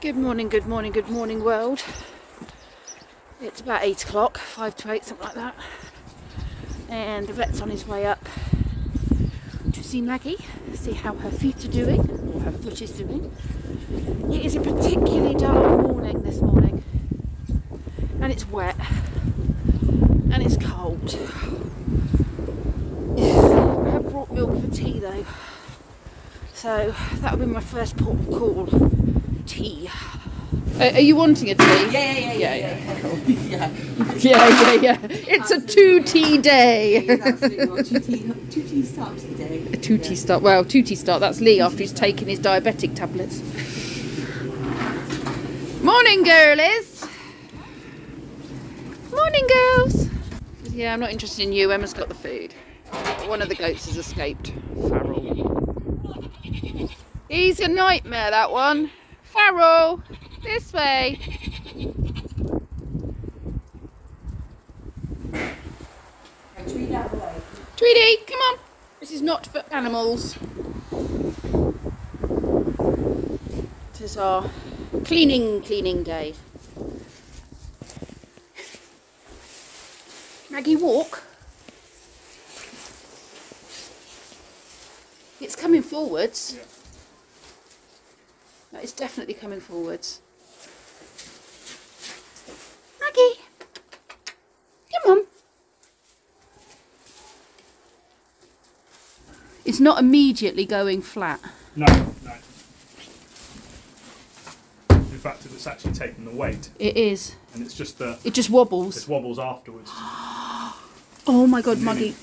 Good morning, good morning, good morning world. It's about 8 o'clock, 7:55, something like that. And the vet's on his way up to see Maggie, see how her feet are doing, or her foot is doing. It is a particularly dark morning this morning. And it's wet. And it's cold. I have brought milk for tea though. So that would be my first port of call. Tea. Are you wanting a tea? Yeah. Cool. Yeah. It's a 2 tea day. Two tea starts the day. Two tea start. That's Lee after he's taken his diabetic tablets. Morning, girlies. Morning, girls. Yeah, I'm not interested in you. Emma's got the food. One of the goats has escaped. Farrell. He's a nightmare, that one. Farrell, this way. Tweedy, come on. This is not for animals. This is our cleaning day. Maggie, walk. It's coming forwards. Yeah. It's definitely coming forwards. Maggie! Come on! It's not immediately going flat. No. In fact, it's actually taking the weight. It is. And it's just that... It just wobbles. It wobbles afterwards. Oh my God, Maggie.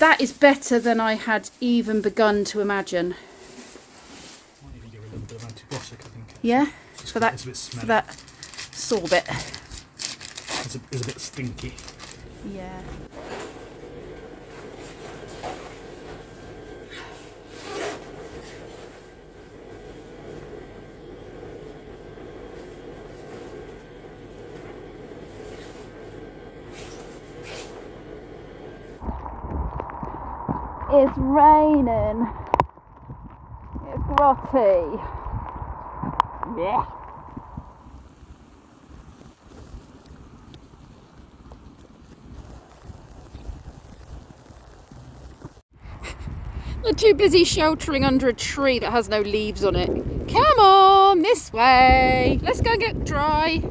That is better than I had even begun to imagine. Yeah, for that sorbet. It's a bit stinky. Yeah. It's raining. It's grotty. Yeah. They're too busy sheltering under a tree that has no leaves on it. Come on, this way. Let's go and get dry.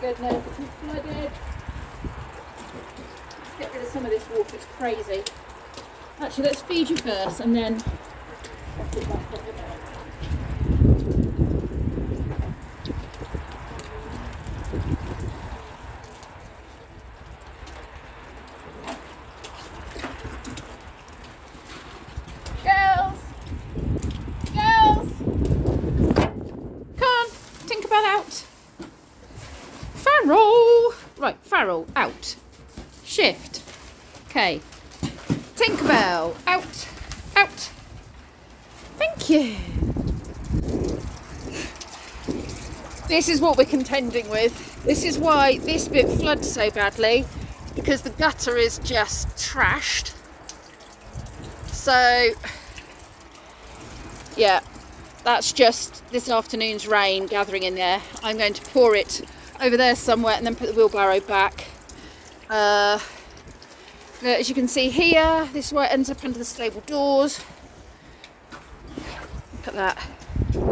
Goodness, it's flooded. Let's get rid of some of this water, it's crazy. Actually, let's feed you first and then... Girls! Come on, Tinkerbell out! Farrell! Right, Farrell, out. Shift. Okay. Tinkerbell, out. Thank you. This is what we're contending with. This is why this bit floods so badly, because the gutter is just trashed. So, yeah, that's just this afternoon's rain gathering in there. I'm going to pour it over there somewhere and then put the wheelbarrow back. As you can see here, this is where it ends up under the stable doors. Look at that,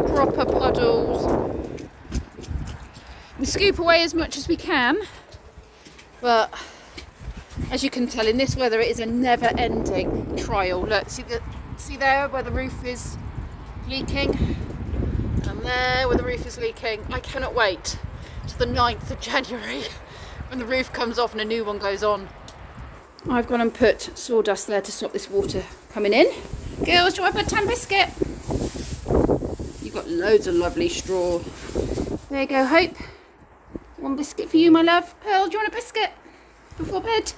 proper puddles. We scoop away as much as we can, but as you can tell in this weather, it is a never-ending trial. Look, see there where the roof is leaking? and there where the roof is leaking. I cannot wait to the 9th of January when the roof comes off and a new one goes on. I've gone and put sawdust there to stop this water coming in. Girls, do you want to put Tan Biscuit? You've got loads of lovely straw. There you go, Hope. One biscuit for you, my love. Pearl, do you want a biscuit before bed?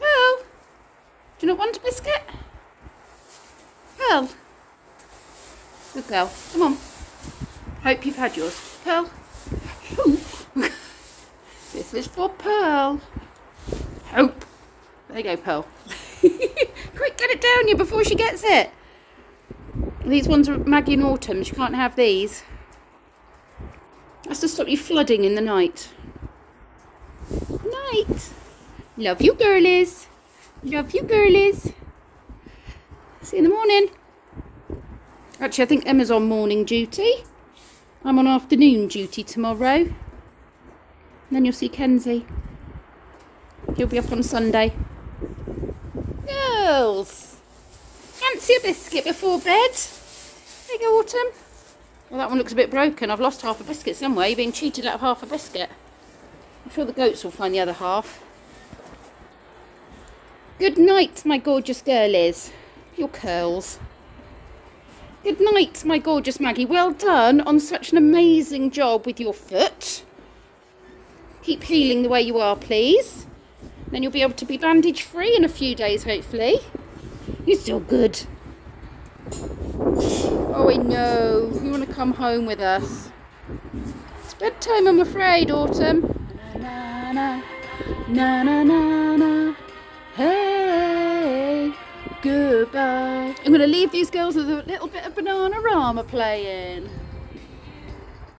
Pearl, do you not want a biscuit? Pearl, good girl, come on. Hope you've had yours. Pearl. This is for Pearl. Hope. There you go, Pearl. Quick, get it down you before she gets it. These ones are Maggie and Autumn. She can't have these. That's to stop you flooding in the night. Night. Love you, girlies. Love you, girlies. See you in the morning. Actually, I think Emma's on morning duty. I'm on afternoon duty tomorrow. And then you'll see Kenzie. He'll be up on Sunday. Girls, fancy a biscuit before bed? There you go, Autumn. Well, that one looks a bit broken. I've lost half a biscuit somewhere. You're being cheated out of half a biscuit. I'm sure the goats will find the other half. Good night, my gorgeous girlies. Your curls. Good night, my gorgeous Maggie. Well done on such an amazing job with your foot. Keep healing the way you are, please. Then you'll be able to be bandage free in a few days, hopefully. You're still good. Oh, I know. You want to come home with us. It's bedtime, I'm afraid, Autumn. Na na na na na na. Hey, goodbye. I'm going to leave these girls with a little bit of Bananarama playing.